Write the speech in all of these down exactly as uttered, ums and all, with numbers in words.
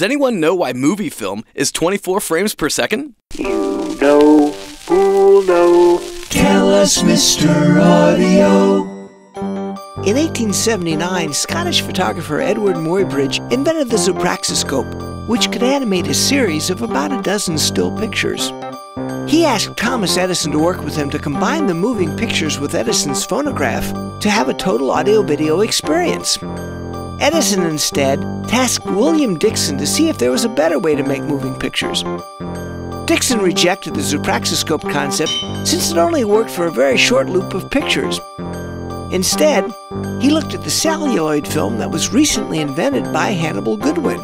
Does anyone know why movie film is twenty-four frames per second? You know, who'll know? Tell us, Mister Audio. In eighteen seventy-nine, Scottish photographer Eadweard Muybridge invented the Zoopraxiscope, which could animate a series of about a dozen still pictures. He asked Thomas Edison to work with him to combine the moving pictures with Edison's phonograph to have a total audio-video experience. Edison instead tasked William Dickson to see if there was a better way to make moving pictures. Dickson rejected the Zoopraxiscope concept since it only worked for a very short loop of pictures. Instead, he looked at the celluloid film that was recently invented by Hannibal Goodwin.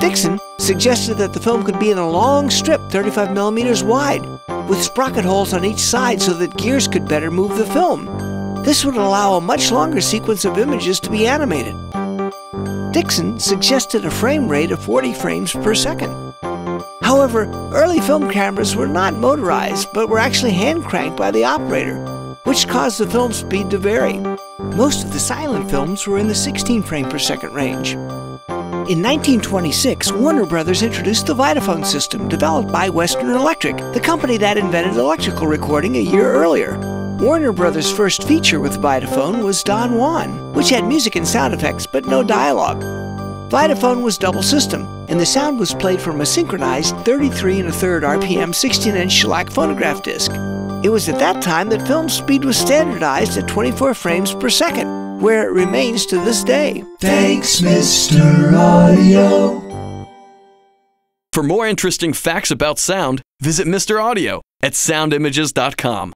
Dickson suggested that the film could be in a long strip thirty-five millimeters wide, with sprocket holes on each side so that gears could better move the film. This would allow a much longer sequence of images to be animated. Dickson suggested a frame rate of forty frames per second. However, early film cameras were not motorized, but were actually hand-cranked by the operator, which caused the film speed to vary. Most of the silent films were in the sixteen frame per second range. In nineteen twenty-six, Warner Brothers introduced the Vitaphone system, developed by Western Electric, the company that invented electrical recording a year earlier. Warner Brothers' first feature with Vitaphone was Don Juan, which had music and sound effects, but no dialogue. Vitaphone was double system, and the sound was played from a synchronized thirty-three and a third R P M sixteen inch shellac phonograph disc. It was at that time that film speed was standardized at twenty-four frames per second, where it remains to this day. Thanks, Mister Audio. For more interesting facts about sound, visit Mister Audio at sound images dot com.